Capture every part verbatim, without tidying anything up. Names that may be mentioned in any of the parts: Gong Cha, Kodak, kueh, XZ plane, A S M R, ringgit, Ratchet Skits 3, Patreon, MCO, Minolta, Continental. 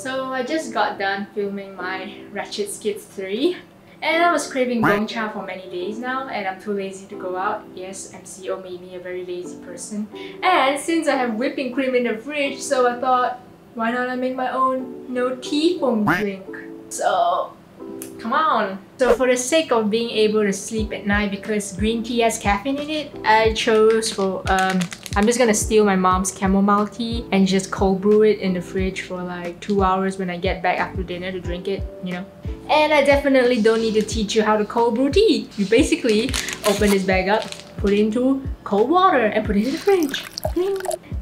So I just got done filming my Ratchet Skits three, and I was craving Gong Cha for many days now, and I'm too lazy to go out. Yes, M C O made me a very lazy person. And since I have whipping cream in the fridge, so I thought, why not I make my own no tea foam drink? So, come on! So for the sake of being able to sleep at night, because green tea has caffeine in it, I chose for, um, I'm just gonna steal my mom's chamomile tea and just cold brew it in the fridge for like two hours when I get back after dinner to drink it, you know? And I definitely don't need to teach you how to cold brew tea. You basically open this bag up, put it into cold water and put it in the fridge.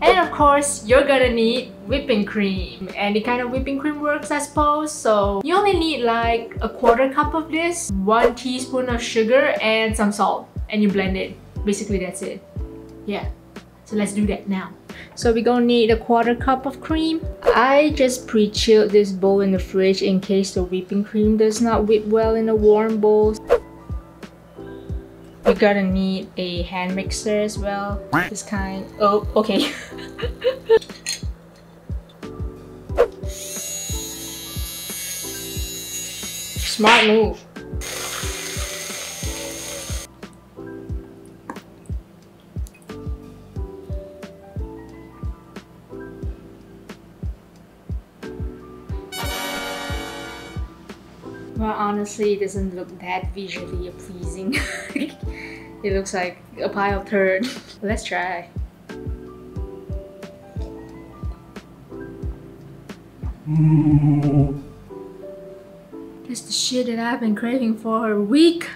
And of course, you're gonna need whipping cream. Any kind of whipping cream works, I suppose. So you only need like a quarter cup of this, one teaspoon of sugar and some salt, and you blend it. Basically, that's it. Yeah. So let's do that now. So we're gonna need a quarter cup of cream. I just pre-chilled this bowl in the fridge in case the whipping cream does not whip well in a warm bowl. We're gonna need a hand mixer as well. This kind. Oh, okay. Smart move. Well, honestly, it doesn't look that visually pleasing. It looks like a pile of turd. Let's try. Mm. This is the shit that I've been craving for a week.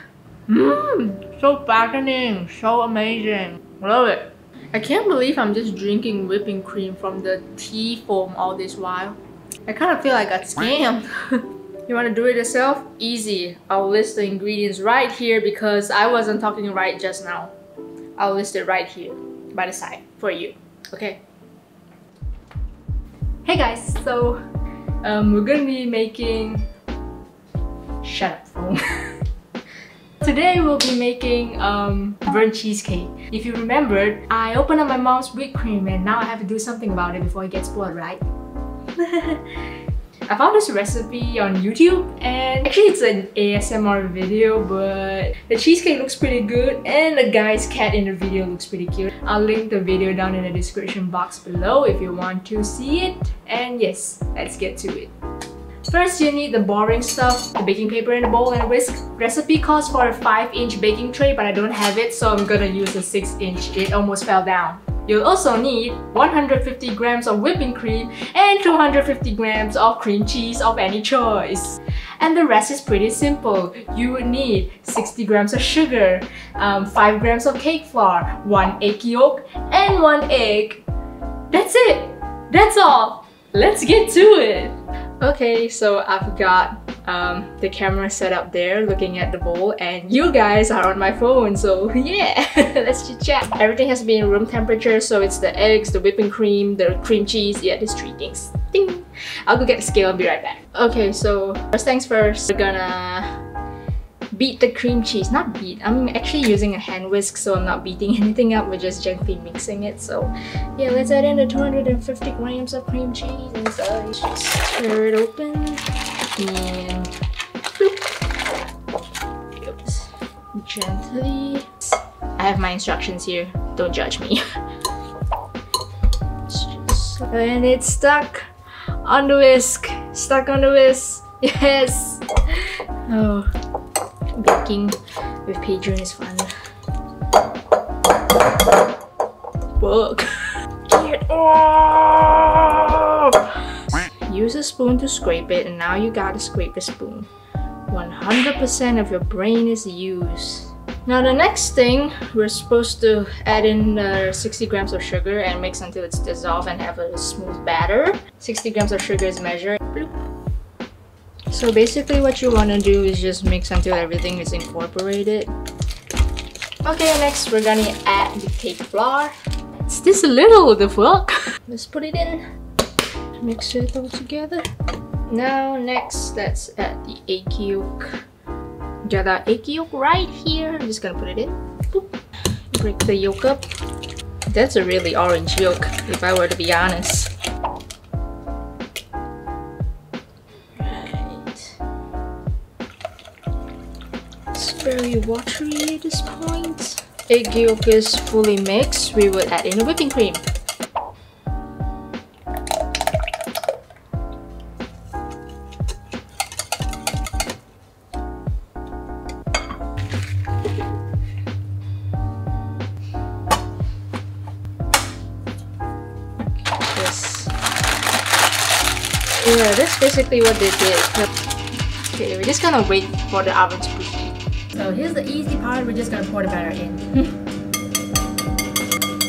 Mmm, so fattening, so amazing. Love it. I can't believe I'm just drinking whipping cream from the tea foam all this while. I kind of feel like I got scammed. You want to do it yourself? Easy. I'll list the ingredients right here because I wasn't talking right just now. I'll list it right here by the side for you. Okay. Hey guys, so um, we're gonna be making. Shut up, phone. Today we'll be making um, burnt cheesecake. If you remembered, I opened up my mom's whipped cream, and now I have to do something about it before it gets spoiled, right? I found this recipe on YouTube, and actually it's an A S M R video, but the cheesecake looks pretty good and the guy's cat in the video looks pretty cute. I'll link the video down in the description box below if you want to see it. And yes, let's get to it. First, you need the boring stuff, the baking paper in a bowl and a whisk. Recipe calls for a five inch baking tray, but I don't have it, so I'm gonna use a six inch. It almost fell down. You'll also need one hundred fifty grams of whipping cream and two hundred fifty grams of cream cheese of any choice. And the rest is pretty simple. You would need sixty grams of sugar, um, five grams of cake flour, one egg yolk, and one egg. That's it! That's all! Let's get to it! Okay, so I've got um, the camera set up there looking at the bowl, and you guys are on my phone, so yeah, let's chit chat. Everything has been room temperature, so it's the eggs, the whipping cream, the cream cheese, yeah, there's three things. Ding! I'll go get the scale and be right back. Okay, so first things first, we're gonna beat the cream cheese. Not beat, I'm actually using a hand whisk, so I'm not beating anything up, we're just gently mixing it. So yeah, let's add in the two hundred fifty grams of cream cheese inside. Just stir it open and boop. Gently. I have my instructions here, don't judge me. And it's stuck on the whisk, stuck on the whisk, yes! Oh. Baking with Patreon is fun. Work. Get off! Use a spoon to scrape it, and now you gotta scrape the spoon. one hundred percent of your brain is used. Now the next thing, we're supposed to add in uh, sixty grams of sugar and mix until it's dissolved and have a smooth batter. sixty grams of sugar is measured. Bloop. So basically what you want to do is just mix until everything is incorporated. Okay, next we're gonna add the cake flour. It's this little, the fuck? Let's put it in. Mix it all together. Now next, let's add the egg yolk. Got our egg yolk right here. I'm just gonna put it in. Boop. Break the yolk up. That's a really orange yolk, if I were to be honest. very watery at this point. Egg yolk is fully mixed. We will add in the whipping cream. Yeah, that's basically what they did. Okay, we're just gonna wait for the oven to preheat. So here's the easy part, we're just gonna pour the batter in.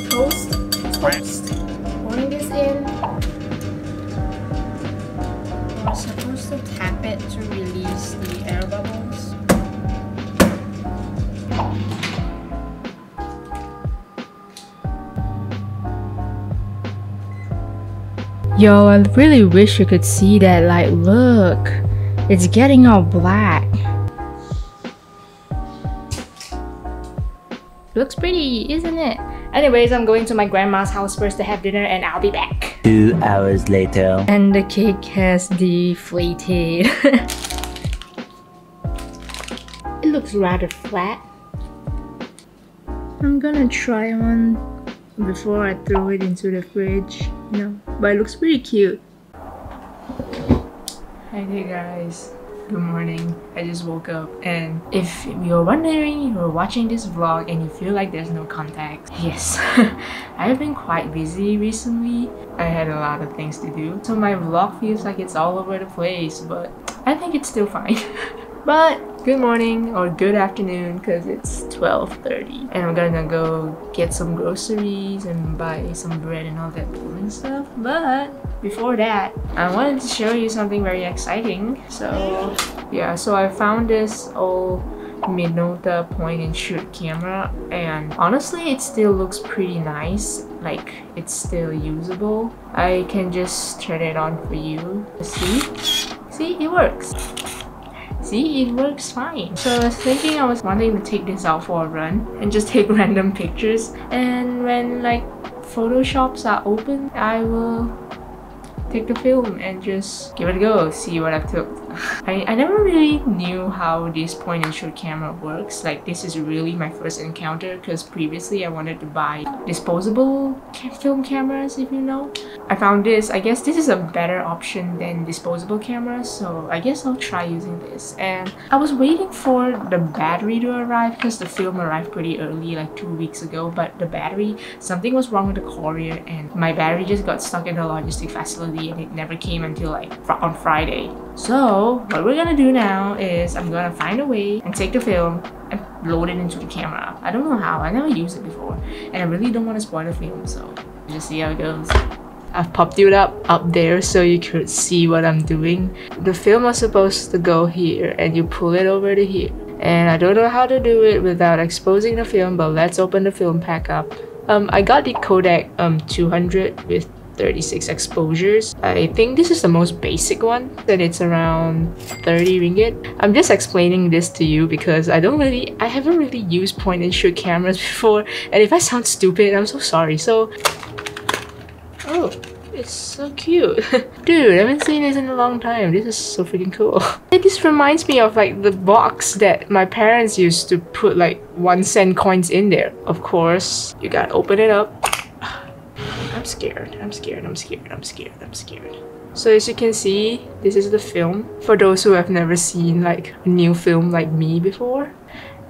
Toast, toast. Pouring this in. We're supposed to tap it to release the air bubbles. Yo, I really wish you could see that, like, look, it's getting all black. Looks pretty, isn't it? Anyways, I'm going to my grandma's house first to have dinner and I'll be back. Two hours later. And the cake has deflated. It looks rather flat. I'm gonna try one before I throw it into the fridge. No, but it looks pretty cute. Hi there guys, good morning. I just woke up, and if you're wondering, you're watching this vlog and you feel like there's no contact, yes. I've been quite busy recently. I had a lot of things to do, so my vlog feels like it's all over the place, but I think it's still fine. But good morning or good afternoon, because it's twelve thirty and I'm gonna go get some groceries and buy some bread and all that boring stuff. But before that, I wanted to show you something very exciting. So yeah, so I found this old Minolta point and shoot camera, and honestly it still looks pretty nice. Like, it's still usable. I can just turn it on for you. See? See, it works. See, it works fine. So I was thinking, I was wanting to take this out for a run and just take random pictures, and when like photoshops are open, I will take the film and just give it a go, see what I've took. I, I never really knew how this point and shoot camera works. Like, this is really my first encounter, because previously I wanted to buy disposable film cameras, if you know. I found this. I guess this is a better option than disposable cameras, so I guess I'll try using this. And I was waiting for the battery to arrive, because the film arrived pretty early, like two weeks ago, but the battery, something was wrong with the courier, and my battery just got stuck in the logistics facility and it never came until like on Friday. So what we're gonna do now is I'm gonna find a way and take the film and load it into the camera. I don't know how, I never used it before, and I really don't want to spoil the film, so just see how it goes. I've popped it up up there so you could see what I'm doing. The film was supposed to go here and you pull it over to here, and I don't know how to do it without exposing the film, but let's open the film pack up. Um, I got the Kodak um two hundred with thirty-six exposures. I think this is the most basic one, and it's around thirty ringgit. I'm just explaining this to you because I don't really, I haven't really used point and shoot cameras before, and if I sound stupid, I'm so sorry. So, oh, it's so cute. Dude, I haven't seen this in a long time. This is so freaking cool. This reminds me of like the box that my parents used to put like one cent coins in there. Of course, you gotta open it up. I'm scared, I'm scared, I'm scared, I'm scared, I'm scared. So as you can see, this is the film. For those who have never seen like a new film like me before.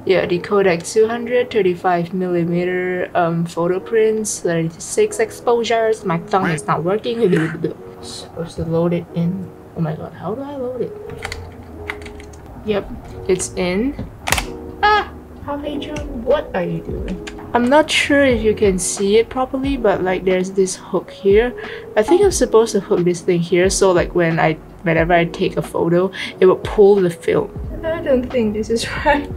Yeah, the Kodak two hundred thirty-five millimeter um, photo prints, thirty-six exposures. My thumb is not working. Supposed to load it in. Oh my god, how do I load it? Yep, it's in. Ah! How are you doing? What are you doing? I'm not sure if you can see it properly, but like there's this hook here. I think I'm supposed to hook this thing here, so like when I, whenever I take a photo, it will pull the film. I don't think this is right.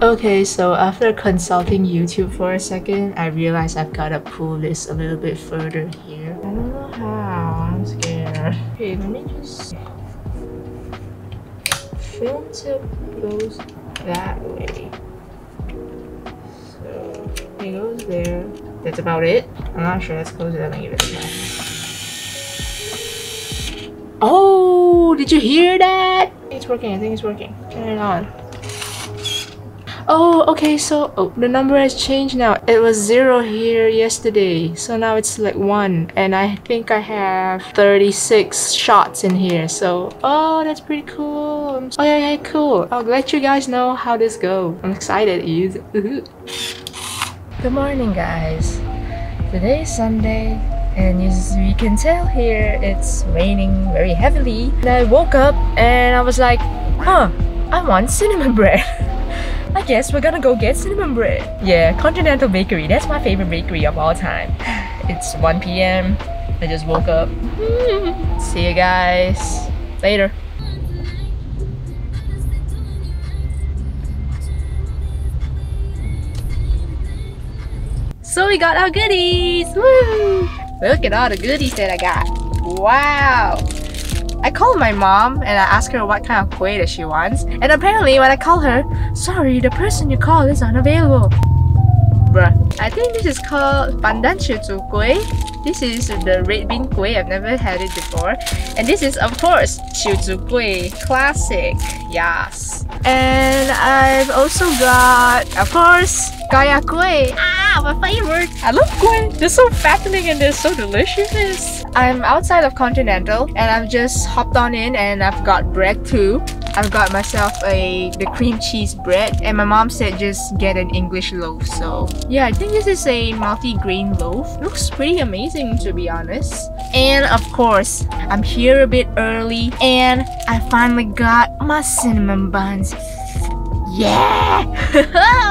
Okay, so after consulting YouTube for a second, I realized I've gotta pull this a little bit further here. I don't know how, I'm scared. Okay, let me just... Film tip goes that way. It goes there. That's about it. I'm not sure. Let's close it up and give it a try. Oh, did you hear that? It's working. I think it's working. Turn it on. Oh, okay, so oh, the number has changed now. It was zero here yesterday, so now it's like one, and I think I have thirty-six shots in here, so oh, that's pretty cool. Oh yeah, yeah, cool. I'll let you guys know how this goes. I'm excited. Good morning, guys. Today is Sunday, and as we can tell here, it's raining very heavily. And I woke up and I was like, huh, I want cinnamon bread. I guess we're gonna go get cinnamon bread. Yeah, Continental Bakery. That's my favorite bakery of all time. It's one P M I just woke up. See you guys later. So we got our goodies. Woo! Look at all the goodies that I got. Wow! I called my mom and I asked her what kind of kueh that she wants, and apparently when I called her, sorry, the person you called is unavailable. Bruh, I think this is called pandan shizu kueh. This is the red bean kueh, I've never had it before. And this is of course shizu kueh, classic, yes. And I've also got, of course, kaya kueh. Ah, my favorite! I love kueh, they're so fattening and they're so delicious. I'm outside of Continental and I've just hopped on in and I've got bread too. I've got myself a the cream cheese bread, and my mom said just get an English loaf, so yeah, I think this is a multi-grain loaf. Looks pretty amazing, to be honest. And of course, I'm here a bit early and I finally got my cinnamon buns. Yeah!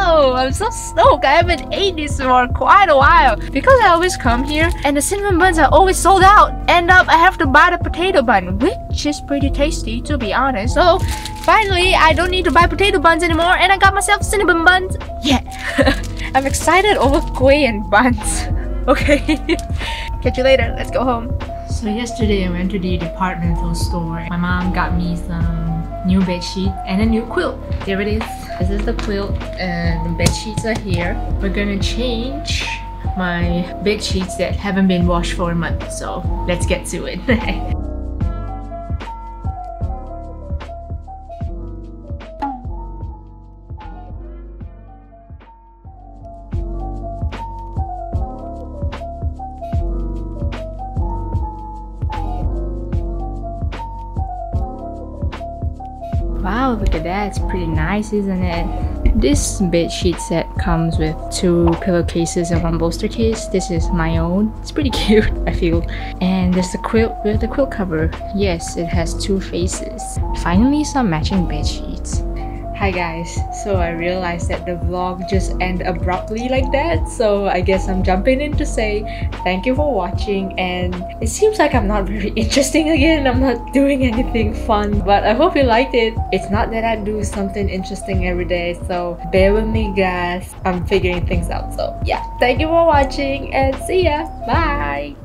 Oh, I'm so stoked! I haven't ate this for quite a while because I always come here and the cinnamon buns are always sold out. End up I have to buy the potato bun, which is pretty tasty, to be honest. So finally I don't need to buy potato buns anymore and I got myself cinnamon buns. Yeah! I'm excited over kueh and buns. Okay. Catch you later. Let's go home. So yesterday I went to the departmental store. My mom got me some new bed sheet and a new quilt. There it is. This is the quilt and the bed sheets are here. We're gonna change my bed sheets that haven't been washed for a month, so let's get to it. Wow, look at that, it's pretty nice, isn't it? This bed sheet set comes with two pillowcases and one bolster case. This is my own. It's pretty cute, I feel. And there's the quilt with the quilt cover. Yes, it has two faces. Finally, some matching bed sheets. Hi guys, so I realized that the vlog just ended abruptly like that, so I guess I'm jumping in to say thank you for watching, and it seems like I'm not very interesting again, I'm not doing anything fun, but I hope you liked it. It's not that I do something interesting every day, so bear with me guys, I'm figuring things out, so yeah. Thank you for watching and see ya, bye!